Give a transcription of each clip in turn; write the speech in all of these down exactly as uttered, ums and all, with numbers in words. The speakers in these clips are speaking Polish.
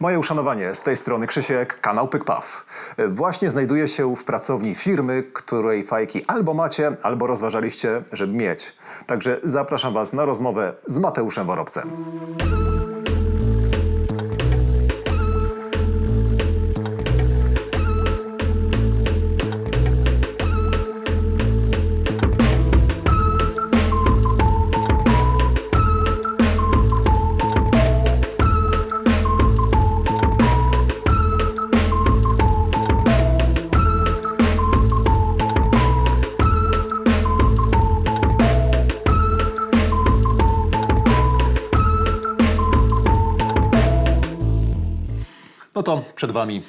Moje uszanowanie, z tej strony Krzysiek, kanał Pyk Puff. Właśnie znajduję się w pracowni firmy, której fajki albo macie, albo rozważaliście, żeby mieć. Także zapraszam Was na rozmowę z Mateuszem Worobcem. No to przed Wami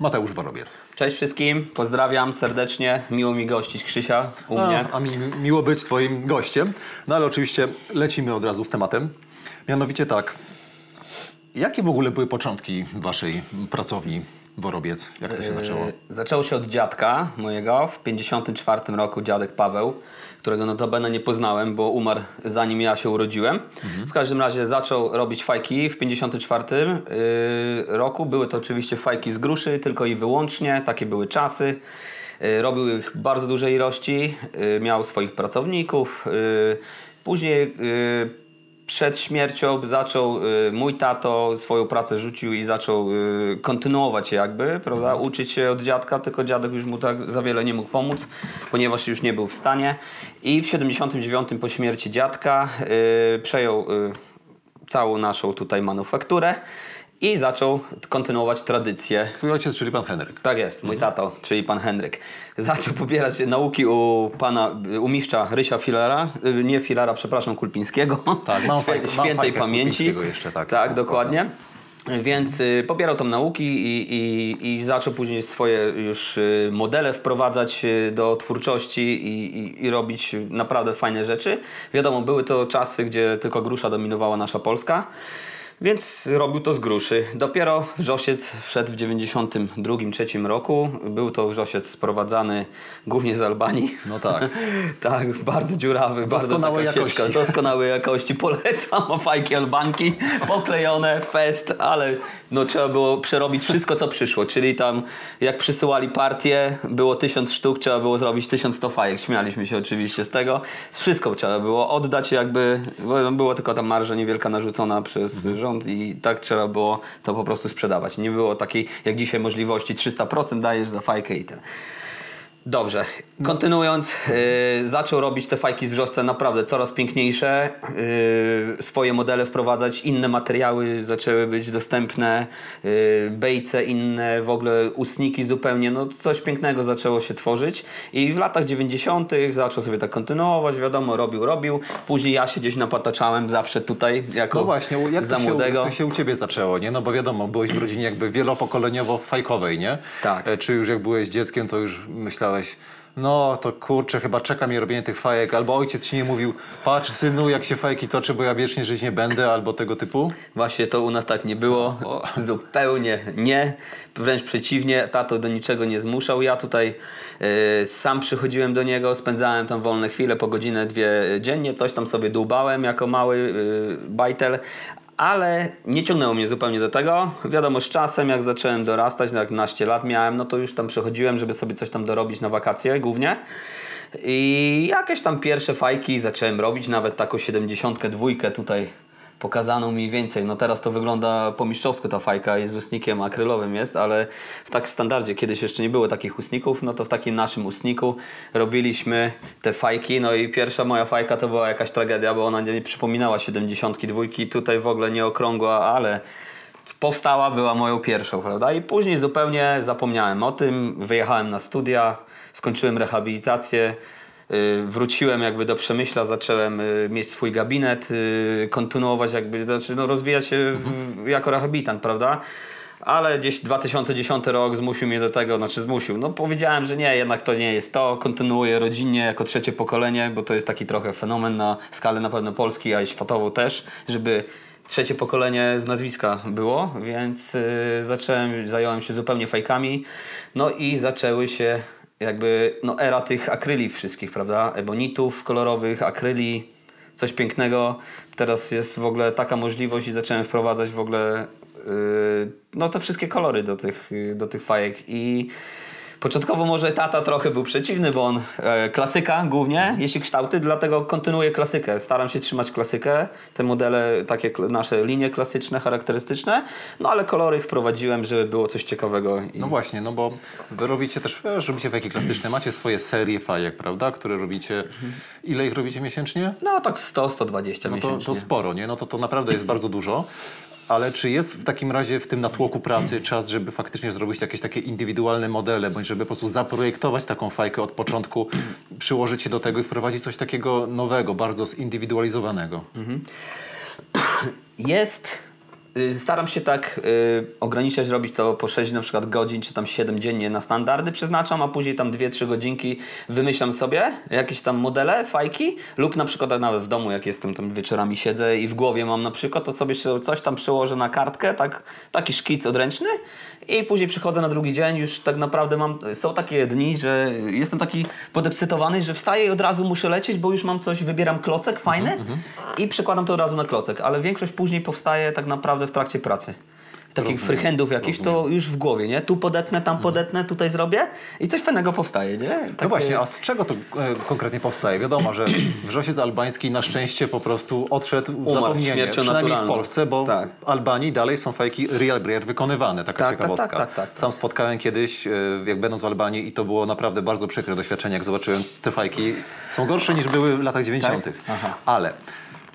Mateusz Worobiec. Cześć wszystkim, pozdrawiam serdecznie, miło mi gościć Krzysia u mnie. A, a mi miło być Twoim gościem, no ale oczywiście lecimy od razu z tematem. Mianowicie tak, jakie w ogóle były początki Waszej pracowni Worobiec? Jak to się zaczęło? Yy, zaczęło się od dziadka mojego. W pięćdziesiątym czwartym roku dziadek Paweł, którego notabene nie poznałem, bo umarł zanim ja się urodziłem. Mhm. W każdym razie zaczął robić fajki w pięćdziesiątym czwartym roku. Były to oczywiście fajki z gruszy, tylko i wyłącznie. Takie były czasy. Robił ich bardzo duże ilości. Miał swoich pracowników. Później przed śmiercią zaczął y, mój tato swoją pracę rzucił i zaczął y, kontynuować jakby, prawda, uczyć się od dziadka, tylko dziadek już mu tak za wiele nie mógł pomóc, ponieważ już nie był w stanie. I w siedemdziesiątym dziewiątym po śmierci dziadka y, przejął y, całą naszą tutaj manufakturę i zaczął kontynuować tradycję. Twój ojciec, czyli pan Henryk. Tak jest, mój mhm. tato, czyli pan Henryk. Zaczął pobierać nauki u pana, u mistrza Rysia Filera, nie Filera, przepraszam, Kulpińskiego. Tak, mam fajkę, świętej mam fajkę pamięci. Jeszcze, tak, tak, dokładnie. Powiem. Więc pobierał tam nauki i, i, i zaczął później swoje już modele wprowadzać do twórczości i, i, i robić naprawdę fajne rzeczy. Wiadomo, były to czasy, gdzie tylko grusza dominowała nasza Polska. Więc robił to z gruszy. Dopiero wrzosiec wszedł w dziewięćdziesiątym drugim, trzecim roku. Był to wrzosiec sprowadzany głównie z Albanii. No tak. Tak, bardzo dziurawy, doskonałej bardzo taka sieczka, doskonałej jakości. Polecam fajki albanki, poklejone, fest, ale no, trzeba było przerobić wszystko, co przyszło. Czyli tam, jak przysyłali partię, było tysiąc sztuk, trzeba było zrobić tysiąc sto fajek. Śmialiśmy się oczywiście z tego. Wszystko trzeba było oddać jakby, była tylko ta marża niewielka narzucona przez rząd. I tak trzeba było to po prostu sprzedawać. Nie było takiej jak dzisiaj możliwości trzysta procent dajesz za fajkę i ten. Dobrze, kontynuując, yy, zaczął robić te fajki z wrzosca naprawdę coraz piękniejsze, yy, swoje modele wprowadzać, inne materiały zaczęły być dostępne, yy, bejce inne, w ogóle usniki zupełnie, no coś pięknego zaczęło się tworzyć i w latach dziewięćdziesiątych zaczął sobie tak kontynuować, wiadomo, robił, robił, później ja się gdzieś napataczałem zawsze tutaj jako no właśnie, jak za młodego. No właśnie, jak to się u Ciebie zaczęło, nie? No bo wiadomo, byłeś w rodzinie jakby wielopokoleniowo-fajkowej, nie? Tak. E, czy już jak byłeś dzieckiem, to już myślałem, no to kurczę, chyba czeka mnie robienie tych fajek. Albo ojciec ci nie mówił, patrz synu, jak się fajki toczy, bo ja wiecznie żyć nie będę, albo tego typu? Właśnie to u nas tak nie było. O. Zupełnie nie. Wręcz przeciwnie, tato do niczego nie zmuszał. Ja tutaj y, sam przychodziłem do niego, spędzałem tam wolne chwile, po godzinę, dwie dziennie. Coś tam sobie dłubałem jako mały y, bajtel. Ale nie ciągnęło mnie zupełnie do tego. Wiadomo, z czasem, jak zacząłem dorastać, jak naście lat miałem, no to już tam przechodziłem, żeby sobie coś tam dorobić na wakacje głównie. I jakieś tam pierwsze fajki zacząłem robić, nawet taką siedemdziesiątkę dwójkę tutaj pokazano mi więcej. No teraz to wygląda po mistrzowsku ta fajka, jest usnikiem akrylowym jest, ale w tak standardzie, kiedyś jeszcze nie było takich usników, no to w takim naszym usniku robiliśmy te fajki, no i pierwsza moja fajka to była jakaś tragedia, bo ona nie przypominała siedemdziesiątki dwójki, tutaj w ogóle nie okrągła, ale powstała, była moją pierwszą, prawda? I później zupełnie zapomniałem o tym, wyjechałem na studia, skończyłem rehabilitację, wróciłem jakby do Przemyśla, zacząłem mieć swój gabinet, kontynuować jakby, znaczy no rozwijać się w, jako rehabilitant, prawda? Ale gdzieś dwa tysiące dziesiąty rok zmusił mnie do tego, znaczy zmusił, no powiedziałem, że nie, jednak to nie jest to, kontynuuję rodzinnie jako trzecie pokolenie, bo to jest taki trochę fenomen na skalę na pewno Polski, a i światową też, żeby trzecie pokolenie z nazwiska było, więc zacząłem, zająłem się zupełnie fajkami, no i zaczęły się jakby no, era tych akryli wszystkich, prawda? Ebonitów kolorowych, akryli, coś pięknego. Teraz jest w ogóle taka możliwość i zacząłem wprowadzać w ogóle no te wszystkie kolory do tych, do tych fajek. I początkowo może tata trochę był przeciwny, bo on e, klasyka głównie, jeśli kształty, dlatego kontynuuję klasykę. Staram się trzymać klasykę, te modele, takie nasze linie klasyczne, charakterystyczne, no ale kolory wprowadziłem, żeby było coś ciekawego. I... No właśnie, no bo wy robicie też, robicie fajki klasyczne, macie swoje serie fajek, prawda, które robicie, ile ich robicie miesięcznie? No tak sto do stu dwudziestu no miesięcznie. To, to sporo, nie? No to, to naprawdę jest bardzo dużo. Ale czy jest w takim razie w tym natłoku pracy czas, żeby faktycznie zrobić jakieś takie indywidualne modele, bądź żeby po prostu zaprojektować taką fajkę od początku, przyłożyć się do tego i wprowadzić coś takiego nowego, bardzo zindywidualizowanego? Mhm. Jest. Staram się tak y, ograniczać, robić to po sześć na przykład godzin, czy tam siedem dziennie na standardy przeznaczam, a później tam dwie trzy godzinki wymyślam sobie jakieś tam modele, fajki, lub na przykład nawet w domu, jak jestem tam wieczorami siedzę i w głowie mam na przykład, to sobie coś tam przełożę na kartkę, tak, taki szkic odręczny i później przychodzę na drugi dzień, już tak naprawdę mam, są takie dni, że jestem taki podekscytowany, że wstaję i od razu muszę lecieć, bo już mam coś, wybieram klocek fajny mm -hmm. i przekładam to od razu na klocek, ale większość później powstaje tak naprawdę w trakcie pracy. Takich rozumiem, freehandów jakichś, rozumiem. To już w głowie, nie? Tu podetnę, tam podetnę, tutaj zrobię i coś fajnego powstaje, nie? Takie... No właśnie, a z czego to e, konkretnie powstaje? Wiadomo, że wrzosiec albański na szczęście po prostu odszedł w Umarł, zapomnienie, przynajmniej naturalną. W Polsce, bo tak. W Albanii dalej są fajki real breed wykonywane, taka tak, ciekawostka. Tak, tak, tak, tak, tak. Sam spotkałem kiedyś, e, jak będąc w Albanii i to było naprawdę bardzo przykre doświadczenie, jak zobaczyłem te fajki. Są gorsze niż były w latach dziewięćdziesiątych. Tak? Ale...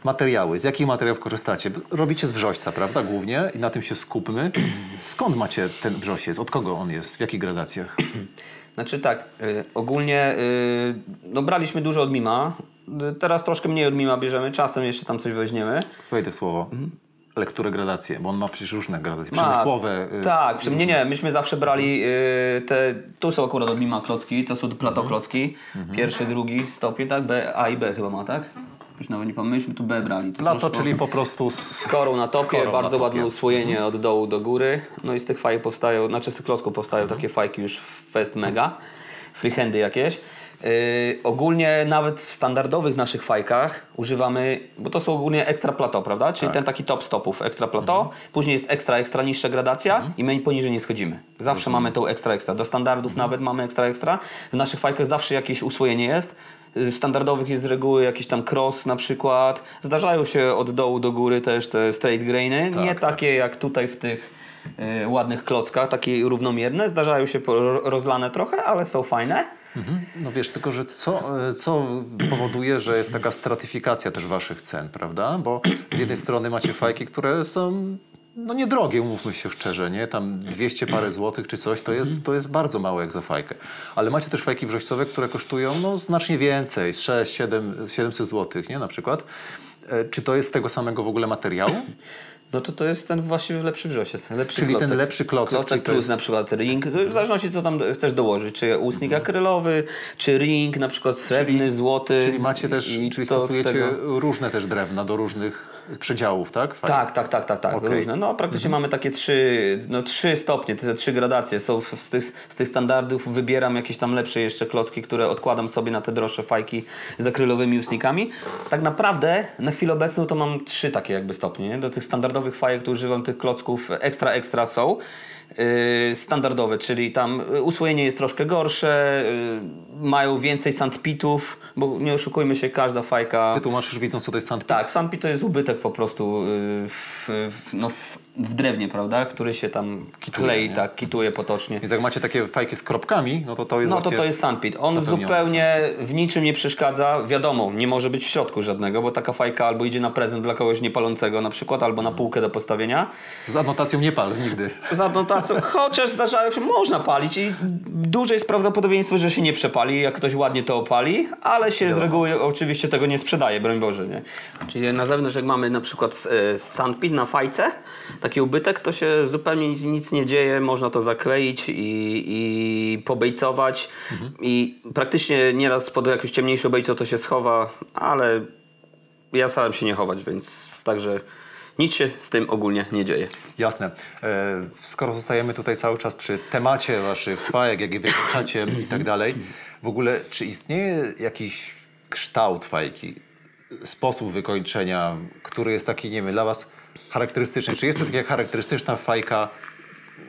Materiały. Z jakich materiałów korzystacie? Robicie z wrzośca, prawda? Głównie i na tym się skupmy. Skąd macie ten wrzosiec? Od kogo on jest? W jakich gradacjach? Znaczy tak, y, ogólnie y, no, braliśmy dużo od Mima. Teraz troszkę mniej od Mima bierzemy. Czasem jeszcze tam coś weźmiemy. Wejdę w słowo. Mhm. Ale które gradacje? Bo on ma przecież różne gradacje. Przemysłowe. Ma, tak, przem nie, nie. Myśmy zawsze brali y, te... Tu są akurat od Mima klocki. To są platoklocki. Mhm. Pierwszy, drugi stopień, tak? B, A i B chyba ma, tak? Już nawet nie pomyślmy, tu B brali. To Lato, czyli po prostu z korą na topie, korą bardzo na topie. Ładne usłojenie mhm. od dołu do góry. No i z tych fajek powstają, znaczy z tych klocków powstają mhm. takie fajki już fest mega, freehandy jakieś. Yy, ogólnie nawet w standardowych naszych fajkach używamy, bo to są ogólnie ekstra plateau, prawda? Czyli tak. ten taki top stopów, ekstra plateau, mhm. później jest ekstra, ekstra niższa gradacja mhm. i my poniżej nie schodzimy. Zawsze Rozumiem. Mamy tą ekstra, ekstra. Do standardów mhm. nawet mamy ekstra, ekstra. W naszych fajkach zawsze jakieś usłojenie jest. Standardowych jest z reguły jakiś tam cross na przykład. Zdarzają się od dołu do góry też te straight grainy. Tak, nie tak. takie jak tutaj w tych y, ładnych klockach, takie równomierne. Zdarzają się rozlane trochę, ale są fajne. Mhm. No wiesz, tylko że co, co powoduje, że jest taka stratyfikacja też waszych cen, prawda? Bo z jednej strony macie fajki, które są... No niedrogie, umówmy się szczerze, nie? Tam dwieście parę złotych czy coś, to jest, to jest bardzo mało jak za fajkę. Ale macie też fajki wrzoścowe, które kosztują no, znacznie więcej, sześć, siedem, siedemset złotych, nie? Na przykład. E, czy to jest z tego samego w ogóle materiału? No to to jest ten właściwie lepszy wrzosiec. Lepszy czyli klocek. Ten lepszy klocek. Klocek czyli plus jest... na przykład ring. W zależności co tam chcesz dołożyć. Czy ustnik mhm. akrylowy, czy ring na przykład srebrny, czyli, złoty. Czyli macie też, i czyli stosujecie tego... różne też drewna do różnych przedziałów, tak? Fajnie. Tak, tak, tak, tak, tak. Okay. Różne. No praktycznie mhm. mamy takie trzy, no, trzy stopnie, te trzy gradacje. Są z, tych, z tych standardów wybieram jakieś tam lepsze jeszcze klocki, które odkładam sobie na te droższe fajki z akrylowymi ustnikami. Tak naprawdę na chwilę obecną to mam trzy takie jakby stopnie, nie? Do tych standardowych fajek, które używam, tych klocków ekstra, ekstra są yy, standardowe, czyli tam usłojenie jest troszkę gorsze, yy, mają więcej sandpitów, bo nie oszukujmy się, każda fajka... Wytłumaczysz widzą, co to jest sandpit? Tak, sandpit to jest ubytek po prostu yy, w, w, no, w, w drewnie, prawda, który się tam kituje, klei, nie? tak, kituje potocznie. Więc jak macie takie fajki z kropkami, no to to jest No to to jest sandpit. On zupełnie w niczym nie przeszkadza, wiadomo, nie może być w środku żadnego, bo taka fajka albo idzie na prezent dla kogoś niepalącego na przykład, albo na pół do postawienia. Z adnotacją nie pal nigdy. Z adnotacją, chociaż zdarzają się, można palić i duże jest prawdopodobieństwo, że się nie przepali, jak ktoś ładnie to opali, ale się Dobra. z reguły oczywiście tego nie sprzedaje, broń Boże. Nie? Czyli na zewnątrz jak mamy na przykład sandpit na fajce, taki ubytek, to się zupełnie nic nie dzieje, można to zakleić i, i pobejcować mhm. i praktycznie nieraz pod jakąś ciemniejszą bejcą to się schowa, ale ja staram się nie chować, więc także... Nic się z tym ogólnie nie dzieje. Jasne. E, skoro zostajemy tutaj cały czas przy temacie waszych fajek, jak je wykraczacie i tak dalej, w ogóle czy istnieje jakiś kształt fajki, sposób wykończenia, który jest taki, nie wiem, dla was charakterystycznej. Czy jest to taka charakterystyczna fajka?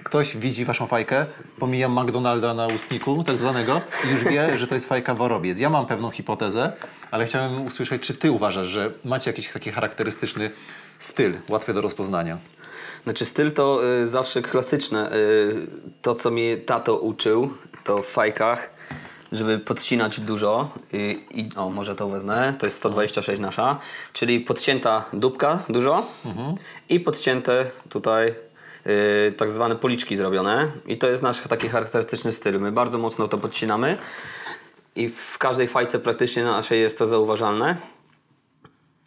Ktoś widzi waszą fajkę, pomijam McDonalda na ustniku, tak zwanego, i już wie, że to jest fajka Worobiec. Ja mam pewną hipotezę, ale chciałem usłyszeć, czy ty uważasz, że macie jakiś taki charakterystyczny styl, łatwy do rozpoznania? Znaczy styl to y, zawsze klasyczne. Y, to, co mnie tato uczył, to w fajkach, żeby podcinać dużo. Y, i, o, może to wezmę. To jest sto dwadzieścia sześć nasza. Czyli podcięta dupka dużo mhm. i podcięte tutaj y, tak zwane policzki zrobione. I to jest nasz taki charakterystyczny styl. My bardzo mocno to podcinamy. I w każdej fajce praktycznie naszej jest to zauważalne.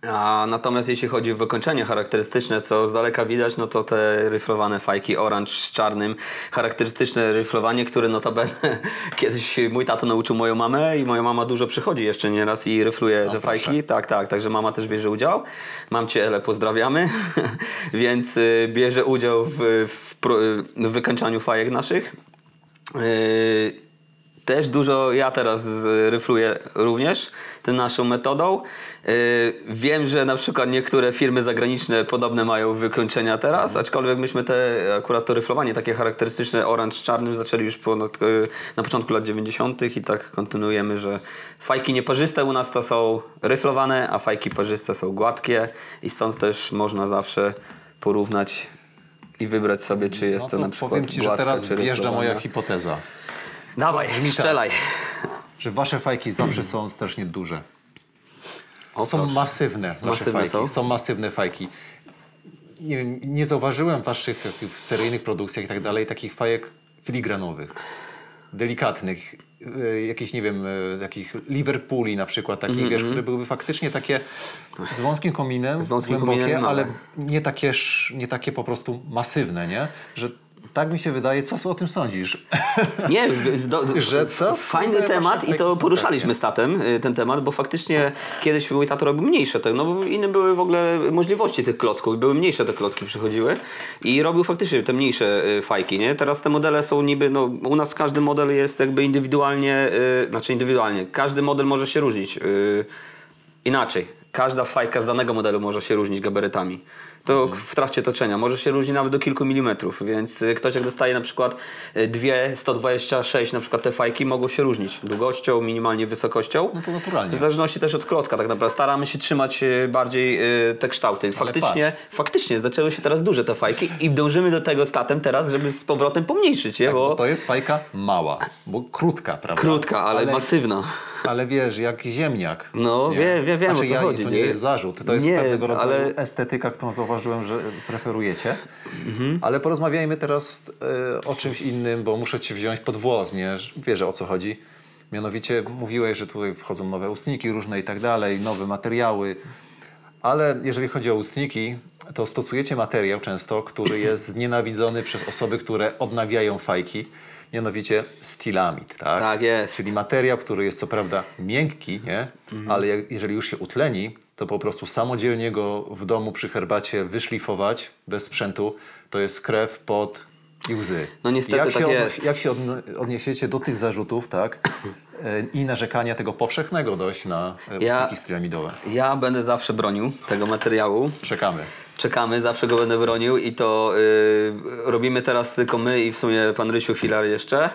A natomiast jeśli chodzi o wykończenie charakterystyczne, co z daleka widać, no to te ryflowane fajki orange z czarnym, charakterystyczne ryflowanie, które notabene kiedyś mój tato nauczył moją mamę i moja mama dużo przychodzi jeszcze nieraz i ryfluje no, te proszę. fajki. Tak, tak, także mama też bierze udział. Mam cię, Ele, pozdrawiamy. Więc bierze udział w, w, w wykończaniu fajek naszych. Yy... Też dużo ja teraz ryfluję również tą naszą metodą. Yy, wiem, że na przykład niektóre firmy zagraniczne podobne mają wykończenia teraz, aczkolwiek myśmy te akurat to ryflowanie takie charakterystyczne orange z czarnym zaczęli już ponad, yy, na początku lat dziewięćdziesiątych i tak kontynuujemy, że fajki nieparzyste u nas to są ryflowane, a fajki parzyste są gładkie i stąd też można zawsze porównać i wybrać sobie, czy jest no to, to na przykład gładka, czy ryflowana. Powiem ci, że teraz wjeżdża moja hipoteza. Dawaj, brzmi strzelaj. Tak, że wasze fajki zawsze są strasznie duże. O, są proszę. masywne wasze masywne fajki. Są? są masywne fajki. Nie, wiem, nie zauważyłem w waszych w seryjnych produkcjach i tak dalej takich fajek filigranowych, delikatnych, y, jakichś, nie wiem, y, takich Liverpooli na przykład, takich, mm -hmm. wiesz, które byłyby faktycznie takie z wąskim kominem, z wąskim głębokie, kominem, ale nie takie, nie takie po prostu masywne, nie? Że tak mi się wydaje. Co o tym sądzisz? Nie, do, do, że to fajny temat i to poruszaliśmy z tatem ten temat, bo faktycznie kiedyś mój tato robił mniejsze, no bo inne były w ogóle możliwości tych klocków i były mniejsze te klocki przychodziły i robił faktycznie te mniejsze fajki, nie? Teraz te modele są niby, no u nas każdy model jest jakby indywidualnie, yy, znaczy indywidualnie, każdy model może się różnić yy, inaczej. Każda fajka z danego modelu może się różnić gabarytami. To mhm. w trakcie toczenia może się różni nawet do kilku milimetrów, więc ktoś jak dostaje na przykład dwie sto dwadzieścia sześć, na przykład te fajki mogą się różnić długością, minimalnie wysokością. No to naturalnie. W zależności też od klocka tak naprawdę. Staramy się trzymać bardziej te kształty. Faktycznie, faktycznie zaczęły się teraz duże te fajki i dążymy do tego z tatem teraz, żeby z powrotem pomniejszyć je, tak, bo... bo... to jest fajka mała, bo krótka, prawda? Krótka, ale, ale... masywna. Ale wiesz, jak ziemniak. No, wiem, wiem, wiem, o co ja, chodzi. To nie, nie jest zarzut, to jest nie, pewnego rodzaju ale... estetyka, którą zauważyłem, że preferujecie. Mhm. Ale porozmawiajmy teraz y, o czymś innym, bo muszę cię wziąć pod włos, nie? Wiesz, o co chodzi. Mianowicie mówiłeś, że tutaj wchodzą nowe ustniki różne i tak dalej, nowe materiały. Ale jeżeli chodzi o ustniki, to stosujecie materiał często, który jest znienawidzony przez osoby, które odnawiają fajki. Mianowicie stylamid, tak? Tak jest. Czyli materiał, który jest co prawda miękki, nie? Mhm. Ale jak, jeżeli już się utleni, to po prostu samodzielnie go w domu przy herbacie wyszlifować bez sprzętu, to jest krew, pot i łzy. No niestety jak tak się jest. Od, jak się odniesiecie do tych zarzutów, tak? I narzekania tego powszechnego dość na ja, usługi stylamidowe. Ja będę zawsze bronił tego materiału. Czekamy. Czekamy, zawsze go będę bronił i to yy, robimy teraz tylko my i w sumie pan Rysiu Filar jeszcze.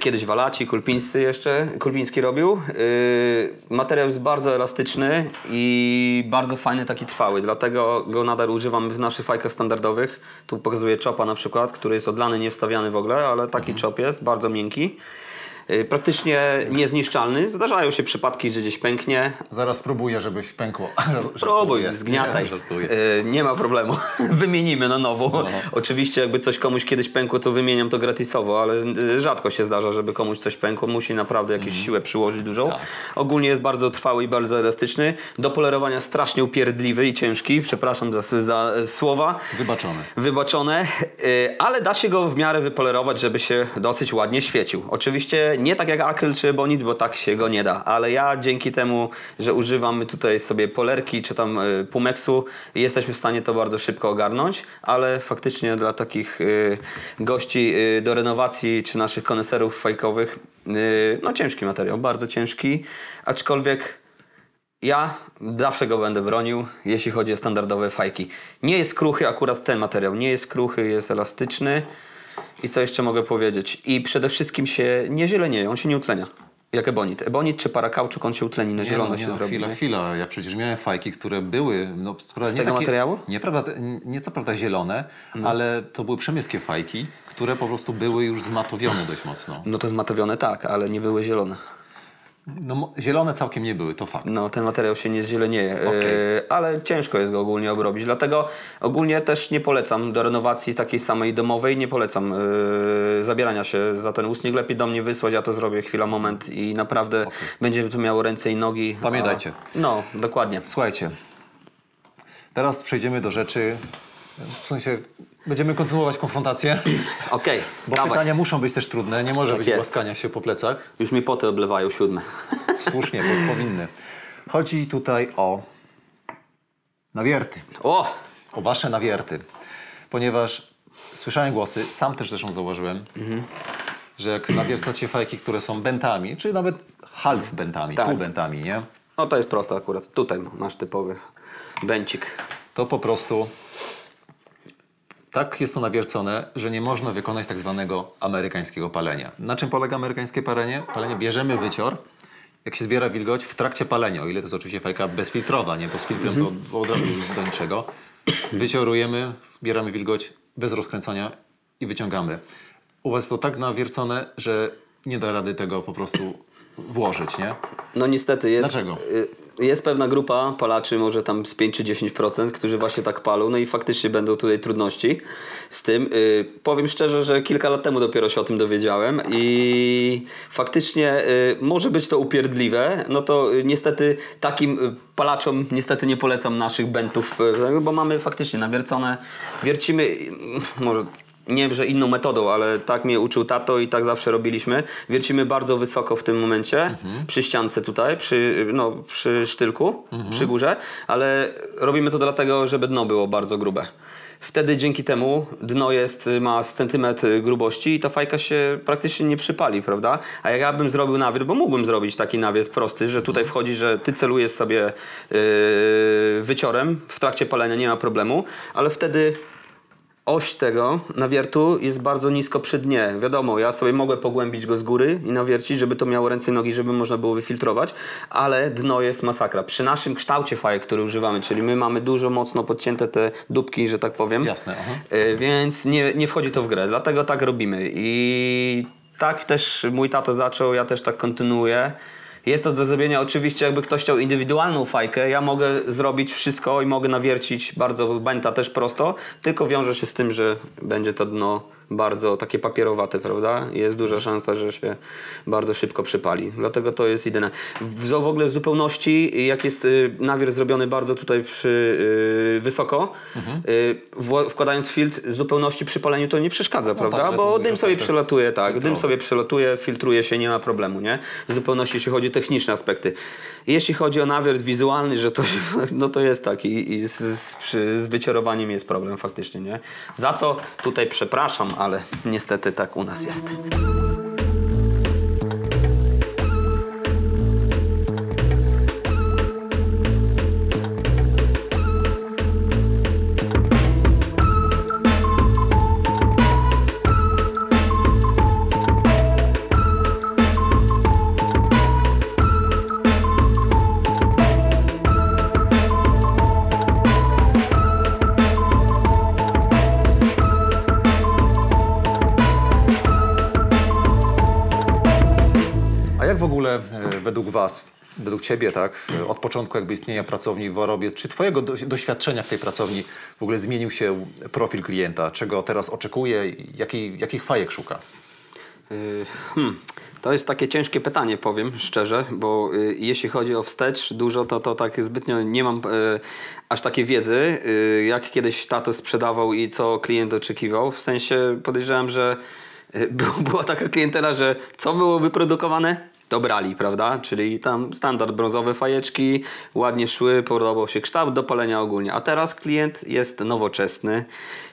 Kiedyś Walaci, Kulpińscy jeszcze, Kulpiński robił. Yy, materiał jest bardzo elastyczny i bardzo fajny, taki trwały. Dlatego go nadal używamy w naszych fajkach standardowych. Tu pokazuję chopa na przykład, który jest odlany, nie wstawiany w ogóle, ale taki mhm. chop jest, bardzo miękki. Praktycznie niezniszczalny. Zdarzają się przypadki, że gdzieś pęknie. Zaraz spróbuję, żebyś pękło. Próbuj, zgniataj. Nie, nie ma problemu. Wymienimy na nowo. No. Oczywiście jakby coś komuś kiedyś pękło, to wymieniam to gratisowo, ale rzadko się zdarza, żeby komuś coś pękło. Musi naprawdę jakąś mhm. siłę przyłożyć dużą. Tak. Ogólnie jest bardzo trwały i bardzo elastyczny. Do polerowania strasznie upierdliwy i ciężki. Przepraszam za, za słowa. Wybaczone. Wybaczone. Ale da się go w miarę wypolerować, żeby się dosyć ładnie świecił. Oczywiście nie tak jak akryl czy ebonit, bo tak się go nie da, ale ja dzięki temu, że używamy tutaj sobie polerki czy tam y, pumeksu, jesteśmy w stanie to bardzo szybko ogarnąć, ale faktycznie dla takich y, gości y, do renowacji czy naszych koneserów fajkowych, y, no ciężki materiał, bardzo ciężki, aczkolwiek Ja zawsze go będę bronił, jeśli chodzi o standardowe fajki. Nie jest kruchy, akurat ten materiał nie jest kruchy, jest elastyczny. I co jeszcze mogę powiedzieć? I przede wszystkim się nie zielenieje, on się nie utlenia. Jak ebonit. Ebonit czy parakauczuk, on się utleni, na nie, zielono no, nie, się no, zrobi. Chwila, nie? chwila. Ja przecież miałem fajki, które były... No, z nie tego takie, materiału? Nie, prawda, nie co prawda zielone, no. ale to były przemyskie fajki, które po prostu były już zmatowione dość mocno. No to zmatowione tak, ale nie były zielone. No zielone całkiem nie były, to fakt. No ten materiał się nie zzielenieje, okay. yy, ale ciężko jest go ogólnie obrobić, dlatego ogólnie też nie polecam do renowacji takiej samej domowej, nie polecam yy, zabierania się za ten usnik, lepiej do mnie wysłać, ja to zrobię chwila, moment i naprawdę okay. będzie to miało ręce i nogi. Pamiętajcie. A, no, dokładnie. Słuchajcie, teraz przejdziemy do rzeczy, w sensie będziemy kontynuować konfrontację, okay, bo dawaj. Pytania muszą być też trudne, nie może tak być głaskania się po plecach. Już mi poty oblewają siódme. Słusznie, bo powinny. Chodzi tutaj o nawierty, o! o wasze nawierty, ponieważ słyszałem głosy, sam też zresztą zauważyłem, mhm. że jak nawiercacie fajki, które są bentami, czy nawet half bentami, tak. pół bentami, nie? No to jest proste akurat, tutaj masz typowy bęcik. To po prostu... Tak jest to nawiercone, że nie można wykonać tak zwanego amerykańskiego palenia. Na czym polega amerykańskie palenie? Palenie bierzemy wycior, jak się zbiera wilgoć w trakcie palenia, o ile to jest oczywiście fajka bezfiltrowa, nie? Bo z filtrem mhm. to od razu do niczego. Wyciorujemy, zbieramy wilgoć bez rozkręcania i wyciągamy. U was to tak nawiercone, że nie da rady tego po prostu włożyć, nie? No niestety jest... Dlaczego? Jest pewna grupa palaczy, może tam z pięć czy dziesięć procent, którzy właśnie tak palą, no i faktycznie będą tutaj trudności z tym. Yy, powiem szczerze, że kilka lat temu dopiero się o tym dowiedziałem i faktycznie yy, może być to upierdliwe, no to yy, niestety takim yy, palaczom niestety nie polecam naszych bentów, yy, bo mamy faktycznie nawiercone, wiercimy, yy, może... Nie wiem, że inną metodą, ale tak mnie uczył tato i tak zawsze robiliśmy. Wiercimy bardzo wysoko w tym momencie, mhm. przy ściance tutaj, przy, no, przy sztylku, mhm. przy górze, ale robimy to dlatego, żeby dno było bardzo grube. Wtedy dzięki temu dno jest, ma centymetr grubości i ta fajka się praktycznie nie przypali, prawda? A jak ja bym zrobił nawiet, bo mógłbym zrobić taki nawiet prosty, że tutaj wchodzi, że ty celujesz sobie yy, wyciorem, w trakcie palenia nie ma problemu, ale wtedy... Oś tego nawiertu jest bardzo nisko przy dnie. Wiadomo, ja sobie mogę pogłębić go z góry i nawiercić, żeby to miało ręce i nogi, żeby można było wyfiltrować, ale dno jest masakra. Przy naszym kształcie fajek, który używamy, czyli my mamy dużo mocno podcięte te dupki, że tak powiem. Jasne. Aha. Więc nie, nie wchodzi to w grę, dlatego tak robimy. I tak też mój tato zaczął, ja też tak kontynuuję. Jest to do zrobienia, oczywiście jakby ktoś chciał indywidualną fajkę, ja mogę zrobić wszystko i mogę nawiercić bardzo benta też prosto, tylko wiąże się z tym, że będzie to dno bardzo takie papierowate, prawda? Jest duża szansa, że się bardzo szybko przypali, dlatego to jest jedyne. W ogóle w zupełności, jak jest nawier zrobiony bardzo tutaj przy, yy, wysoko, mhm. yy, wkładając filtr, w zupełności przy paleniu to nie przeszkadza, no prawda? Tak, bo dym sobie przelatuje, tak, filtrowy. dym sobie przelatuje, filtruje się, nie ma problemu, nie? W zupełności, jeśli chodzi o techniczne aspekty. Jeśli chodzi o nawier wizualny, że to, no to jest tak i, i z, z, z wyciorowaniem jest problem faktycznie, nie? Za co tutaj przepraszam, ale niestety tak u nas jest. Według was, według ciebie, tak, od początku jakby istnienia pracowni Worobiec, czy twojego doświadczenia w tej pracowni w ogóle zmienił się profil klienta? Czego teraz oczekuje? Jaki, jakich fajek szuka? Hmm, to jest takie ciężkie pytanie, powiem szczerze, bo y, jeśli chodzi o wstecz dużo, to, to tak zbytnio nie mam y, aż takiej wiedzy, y, jak kiedyś tato sprzedawał i co klient oczekiwał. W sensie podejrzewam, że y, była taka klientela, że co było wyprodukowane? dobrali, prawda? Czyli tam standard brązowe fajeczki, ładnie szły, podobał się kształt do palenia ogólnie. A teraz klient jest nowoczesny,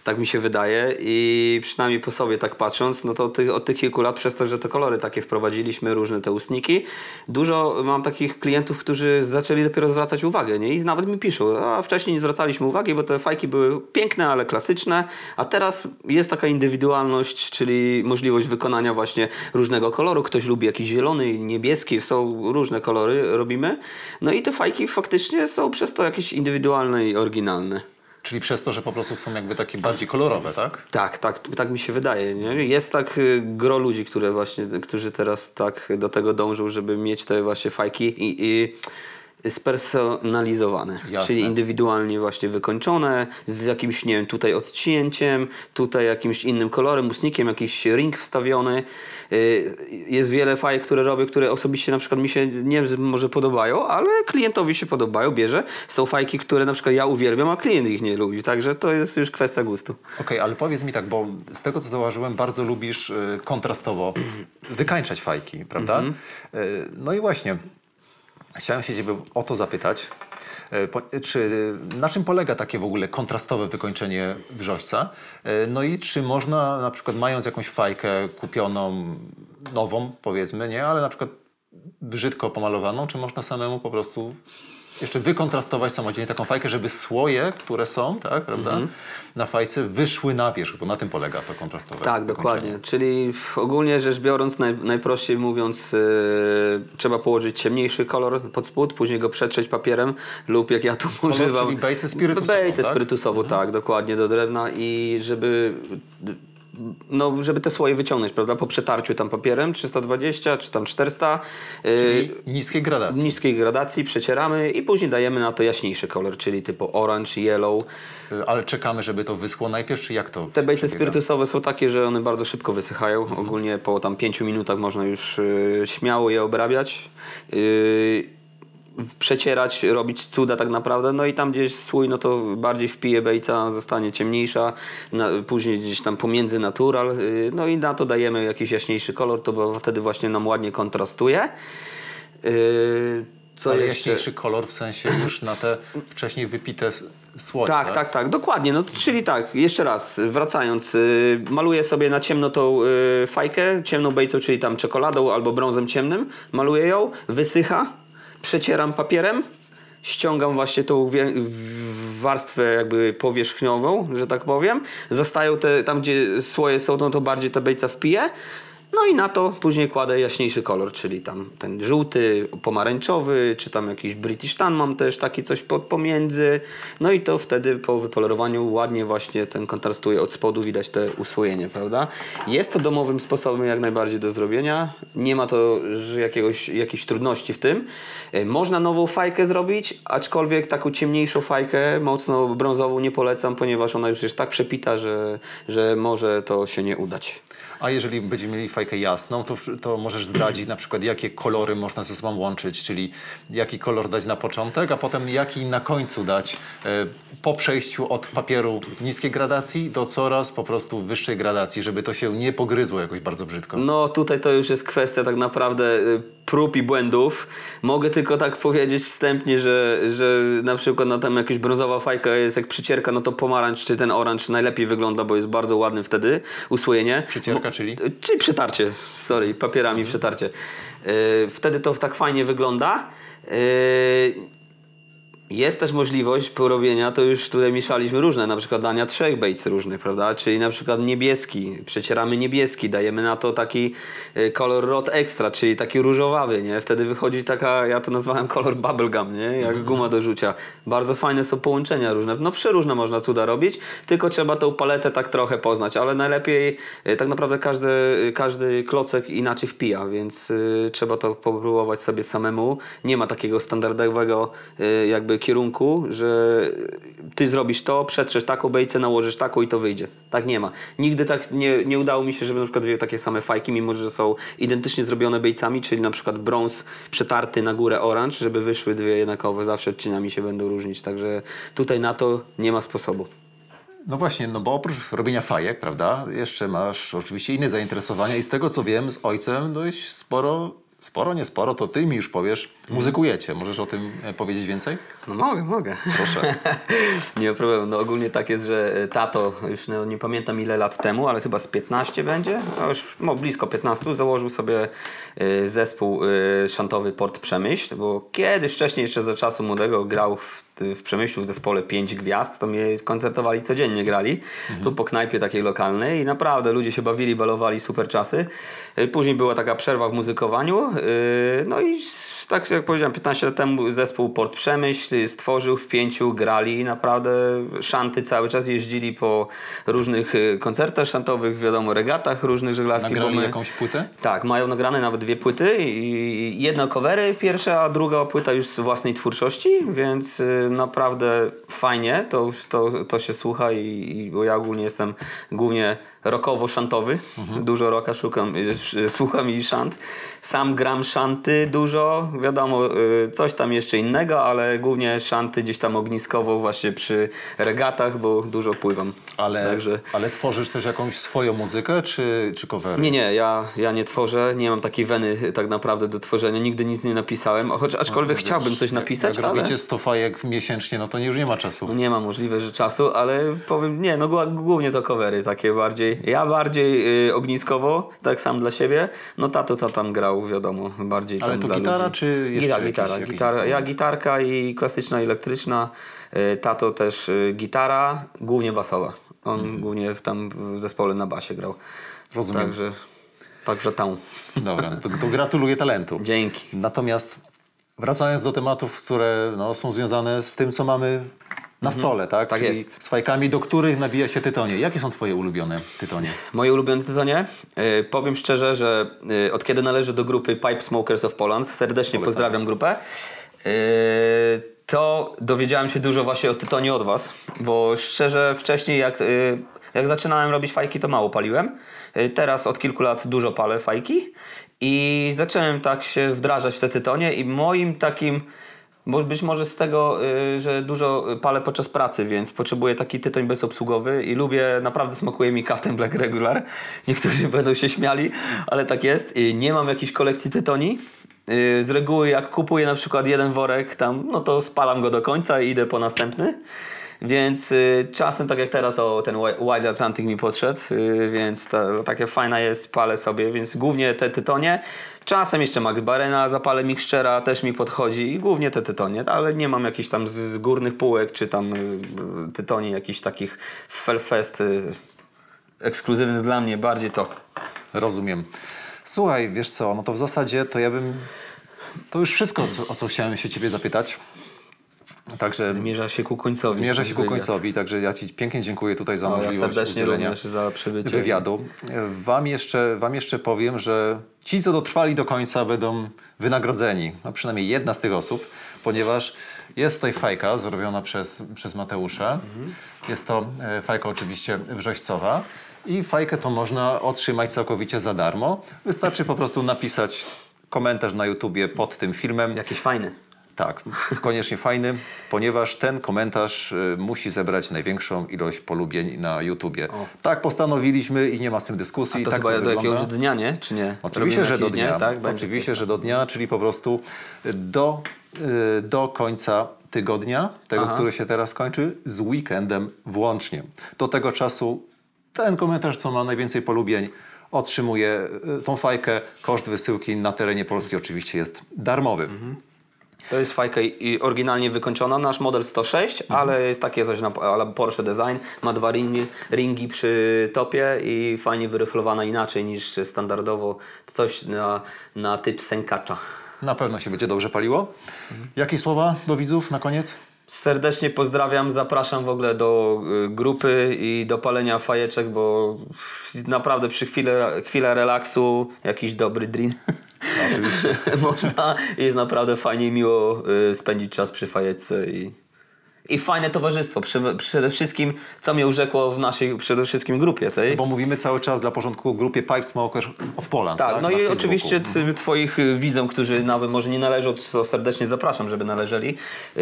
tak mi się wydaje, i przynajmniej po sobie tak patrząc, no to ty, od tych kilku lat przez to, że te kolory takie wprowadziliśmy, różne te usniki, dużo mam takich klientów, którzy zaczęli dopiero zwracać uwagę, nie? I nawet mi piszą, a wcześniej nie zwracaliśmy uwagi, bo te fajki były piękne, ale klasyczne, a teraz jest taka indywidualność, czyli możliwość wykonania właśnie różnego koloru. Ktoś lubi jakiś zielony, niebieski, są różne kolory, robimy. No i te fajki faktycznie są przez to jakieś indywidualne i oryginalne. Czyli przez to, że po prostu są jakby takie bardziej kolorowe, tak? Tak, tak, tak mi się wydaje. Nie? Jest tak gro ludzi, które właśnie, którzy teraz tak do tego dążą, żeby mieć te właśnie fajki i, i spersonalizowane. Jasne. Czyli indywidualnie właśnie wykończone, z jakimś, nie wiem, tutaj odcięciem, tutaj jakimś innym kolorem, usnikiem, jakiś ring wstawiony. Jest wiele fajek, które robię, które osobiście na przykład mi się nie może podobają, ale klientowi się podobają, bierze. Są fajki, które na przykład ja uwielbiam, a klient ich nie lubi, także to jest już kwestia gustu. Okej, okay, ale powiedz mi tak, bo z tego co zauważyłem, bardzo lubisz kontrastowo wykańczać fajki, prawda? Mm -hmm. No i właśnie, chciałem się Ciebie o to zapytać, czy na czym polega takie w ogóle kontrastowe wykończenie wrzośca? No i czy można na przykład, mając jakąś fajkę kupioną, nową powiedzmy, nie, ale na przykład brzydko pomalowaną, czy można samemu po prostu jeszcze wykontrastować samodzielnie taką fajkę, żeby słoje, które są, tak, prawda, mm-hmm. na fajce wyszły na wierzch, bo na tym polega to kontrastowe. Tak, dokładnie. Czyli ogólnie rzecz biorąc, naj, najprościej mówiąc, yy, trzeba położyć ciemniejszy kolor pod spód, później go przetrzeć papierem lub jak ja tu kolor, używam... Czyli bejce spirytusową, bejce tak? spirytusową, mm-hmm. tak, dokładnie, do drewna i żeby... No, żeby te słoje wyciągnąć, prawda? Po przetarciu tam papierem trzysta dwadzieścia czy tam czterysta. Czyli yy, niskiej gradacji. Niskiej gradacji przecieramy i później dajemy na to jaśniejszy kolor, czyli typu orange, yellow. Yy, ale czekamy, żeby to wyschło najpierw, czy jak to? Te bejce spirytusowe są takie, że one bardzo szybko wysychają. Mhm. Ogólnie po tam pięciu minutach można już yy, śmiało je obrabiać. Yy, przecierać, robić cuda tak naprawdę, no i tam gdzieś słój, no to bardziej wpije bejca, zostanie ciemniejsza, na, później gdzieś tam pomiędzy natural, yy, no i na to dajemy jakiś jaśniejszy kolor, to bo wtedy właśnie nam ładnie kontrastuje. Yy, co Ale jeszcze? Jaśniejszy kolor w sensie już na te wcześniej wypite słonie. Tak, tak, tak, tak, dokładnie. No, czyli tak, jeszcze raz, wracając, yy, maluję sobie na ciemno tą yy, fajkę, ciemną bejcą, czyli tam czekoladą albo brązem ciemnym, maluję ją, wysycha, przecieram papierem, ściągam właśnie tą warstwę jakby powierzchniową, że tak powiem. Zostają te, tam gdzie słoje są, no to bardziej ta bejca wpije. No i na to później kładę jaśniejszy kolor, czyli tam ten żółty, pomarańczowy, czy tam jakiś British Tan mam też, taki coś pomiędzy. No i to wtedy po wypolerowaniu ładnie właśnie ten kontrastuje od spodu, widać te usłojenie, prawda? Jest to domowym sposobem jak najbardziej do zrobienia. Nie ma to jakiegoś, jakiejś trudności w tym. Można nową fajkę zrobić, aczkolwiek taką ciemniejszą fajkę, mocno brązową nie polecam, ponieważ ona już jest tak przepita, że, że może to się nie udać. A jeżeli będziemy mieli fajkę jasną, to, to możesz zdradzić na przykład, jakie kolory można ze sobą łączyć, czyli jaki kolor dać na początek, a potem jaki na końcu dać yy, po przejściu od papieru niskiej gradacji do coraz po prostu wyższej gradacji, żeby to się nie pogryzło jakoś bardzo brzydko. No tutaj to już jest kwestia tak naprawdę yy, prób i błędów. Mogę tylko tak powiedzieć wstępnie, że, że na przykład na tam jakaś brązowa fajka jest jak przycierka, no to pomarańcz czy ten oranż najlepiej wygląda, bo jest bardzo ładny wtedy usłojenie. Przycierka, czyli? Czyli przetarcie, sorry, papierami mhm. przetarcie. Yy, wtedy to tak fajnie wygląda. Yy, Jest też możliwość porobienia, to już tutaj mieszaliśmy różne, na przykład dania trzech bejc różnych, prawda? Czyli na przykład niebieski, przecieramy niebieski, dajemy na to taki kolor rot extra, czyli taki różowawy, nie? Wtedy wychodzi taka, ja to nazwałem kolor bubblegum, nie? Jak guma do rzucia. Bardzo fajne są połączenia różne, no przeróżne można cuda robić, tylko trzeba tą paletę tak trochę poznać, ale najlepiej tak naprawdę każdy, każdy klocek inaczej wpija, więc y, trzeba to popróbować sobie samemu. Nie ma takiego standardowego y, jakby kierunku, że ty zrobisz to, przetrzesz taką bejcę, nałożysz taką i to wyjdzie. Tak nie ma. Nigdy tak nie, nie udało mi się, żeby na przykład dwie takie same fajki, mimo że są identycznie zrobione bejcami, czyli na przykład brąz przetarty na górę oranż, żeby wyszły dwie jednakowe. Zawsze odcieniami się będą różnić, także tutaj na to nie ma sposobu. No właśnie, no bo oprócz robienia fajek, prawda, jeszcze masz oczywiście inne zainteresowania i z tego co wiem z ojcem dość sporo sporo, nie sporo, to ty mi już powiesz, muzykujecie. Możesz o tym powiedzieć więcej? No mogę, mogę. Proszę. Nie ma problemu. No ogólnie tak jest, że tato, już no, nie pamiętam ile lat temu, ale chyba z piętnaście będzie, no już no, blisko piętnaście, założył sobie y, zespół y, szantowy Port Przemyśl, bo kiedyś wcześniej jeszcze za czasu młodego grał w, w Przemyślu w zespole pięć Gwiazd, tam koncertowali, codziennie grali, mhm. tu po knajpie takiej lokalnej i naprawdę ludzie się bawili, balowali, super czasy. Y, później była taka przerwa w muzykowaniu, y, no i tak jak powiedziałem, piętnaście lat temu zespół Port Przemyśl stworzył, w pięciu grali i naprawdę szanty cały czas jeździli po różnych koncertach szantowych, wiadomo, regatach różnych żeglarskich. Nagrali my, jakąś płytę? Tak, mają nagrane nawet dwie płyty. I jedna covery pierwsza, a druga płyta już z własnej twórczości, więc naprawdę fajnie to, to, to się słucha i, i bo ja ogólnie jestem głównie rockowo-szantowy. Mhm. Dużo rocka szukam, słucham i szant. Sam gram szanty dużo, wiadomo, coś tam jeszcze innego, ale głównie szanty gdzieś tam ogniskowo właśnie przy regatach, bo dużo pływam. Ale, Także... ale tworzysz też jakąś swoją muzykę, czy, czy covery? Nie, nie, ja, ja nie tworzę, nie mam takiej weny tak naprawdę do tworzenia, nigdy nic nie napisałem, choć aczkolwiek no, chciałbym wiesz, coś napisać, jak ale... robicie sto fajek miesięcznie, no to już nie ma czasu. No, nie ma możliwe, że czasu, ale powiem, nie, no głównie to covery takie bardziej. Ja bardziej y, ogniskowo, tak sam dla siebie. No tato ta tam grał, wiadomo, bardziej tam. Ale to gitara ludzi. Czy jeszcze Gita, jakiś, gitara, jakiś gitara. Ja gitarka i klasyczna, elektryczna. Y, tato też y, gitara, głównie basowa. On mm. głównie w, tam w zespole na basie grał. Rozumiem. Także, także tam. Dobra, to, to gratuluję talentu. Dzięki. Natomiast wracając do tematów, które no, są związane z tym, co mamy na stole, tak? Tak czyli jest. Z fajkami, do których nabija się tytonie. Jakie są twoje ulubione tytonie? Moje ulubione tytonie? Yy, powiem szczerze, że yy, od kiedy należę do grupy Pipe Smokers of Poland, serdecznie Polecamy. Pozdrawiam grupę, yy, to dowiedziałem się dużo właśnie o tytonie od was, bo szczerze wcześniej jak... Yy, Jak zaczynałem robić fajki, to mało paliłem. Teraz od kilku lat dużo palę fajki i zacząłem tak się wdrażać w te tytonie i moim takim, bo być może z tego, że dużo palę podczas pracy, więc potrzebuję taki tytoń bezobsługowy i lubię, naprawdę smakuje mi Captain Black Regular. Niektórzy będą się śmiali, ale tak jest. Nie mam jakiejś kolekcji tytoni. Z reguły jak kupuję na przykład jeden worek tam, no to spalam go do końca i idę po następny. Więc y, czasem, tak jak teraz, o ten Wild Atlantic mi podszedł, y, więc ta, takie fajna jest, palę sobie, więc głównie te tytonie. Czasem jeszcze Magdalena, zapalę mikszczera, też mi podchodzi i głównie te tytonie, ale nie mam jakichś tam z, z górnych półek, czy tam y, tytoni jakichś takich felfest y, ekskluzywnych dla mnie, bardziej to. Rozumiem. Słuchaj, wiesz co, no to w zasadzie to ja bym, to już wszystko, co, o co chciałem się ciebie zapytać. Także zmierza się ku końcowi. Zmierza się ku końcowi, także ja ci pięknie dziękuję tutaj za o, możliwość ja udzielenia za wywiadu. Wam jeszcze, wam jeszcze powiem, że ci, co dotrwali do końca, będą wynagrodzeni. No przynajmniej jedna z tych osób, ponieważ jest tutaj fajka zrobiona przez, przez Mateusza. Mhm. Jest to fajka oczywiście wrzoścowa i fajkę to można otrzymać całkowicie za darmo. Wystarczy po prostu napisać komentarz na YouTubie pod tym filmem. Jakiś fajny. Tak, koniecznie fajny, ponieważ ten komentarz musi zebrać największą ilość polubień na YouTubie. O. Tak postanowiliśmy i nie ma z tym dyskusji. A to tak chyba to do wygląda. Jakiegoś dnia, nie? Czy nie? Oczywiście, że do dnia. Dnia tak? Oczywiście, że do dnia, czyli po prostu do, do końca tygodnia, tego, Aha. który się teraz kończy, z weekendem włącznie. Do tego czasu ten komentarz, co ma najwięcej polubień, otrzymuje tą fajkę. Koszt wysyłki na terenie Polski oczywiście jest darmowy. Mhm. To jest fajka i oryginalnie wykończona, nasz model sto sześć, mhm. ale jest takie coś na Porsche Design, ma dwa ringi, ringi przy topie i fajnie wyryflowana inaczej niż standardowo, coś na, na typ sękacza. Na pewno się będzie dobrze paliło. Mhm. Jakie słowa do widzów na koniec? Serdecznie pozdrawiam, zapraszam w ogóle do grupy i do palenia fajeczek, bo naprawdę przy chwili, chwilę relaksu jakiś dobry drink. No, oczywiście. Można, jest naprawdę fajnie miło spędzić czas przy fajeczce i I fajne towarzystwo. Przede wszystkim, co mnie urzekło w naszej przede wszystkim grupie tej. Bo mówimy cały czas dla porządku o grupie Pipe Smokers of Poland. Tak, tak? No i Facebooku. Oczywiście mm. twoich widzom, którzy nawet może nie należą, to serdecznie zapraszam, żeby należeli.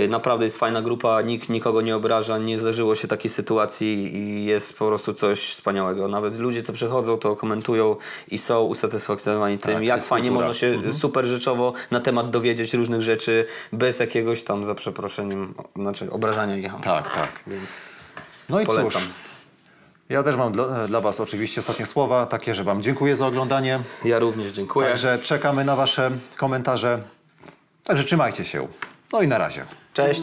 Naprawdę jest fajna grupa, nikt nikogo nie obraża, nie zdarzyło się takiej sytuacji i jest po prostu coś wspaniałego. Nawet ludzie, co przychodzą, to komentują i są usatysfakcjonowani tak, tym, jak fajnie kultura. Można się mm-hmm. super rzeczowo na temat dowiedzieć różnych rzeczy, bez jakiegoś tam, za przeproszeniem, znaczy obrażenia. Tak, tak. Więc no i polecam. Cóż, ja też mam dla, dla was oczywiście ostatnie słowa, takie, że wam dziękuję za oglądanie. Ja również dziękuję. Także czekamy na wasze komentarze. Także trzymajcie się. No i na razie. Cześć.